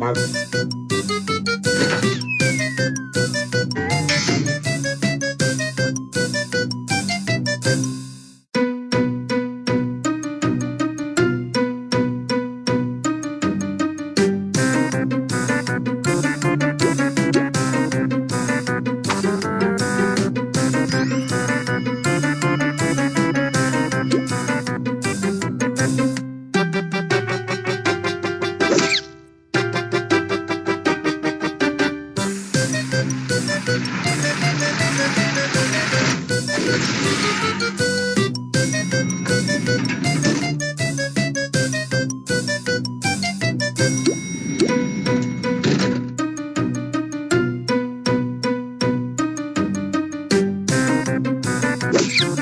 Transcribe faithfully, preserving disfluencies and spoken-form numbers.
Let's go.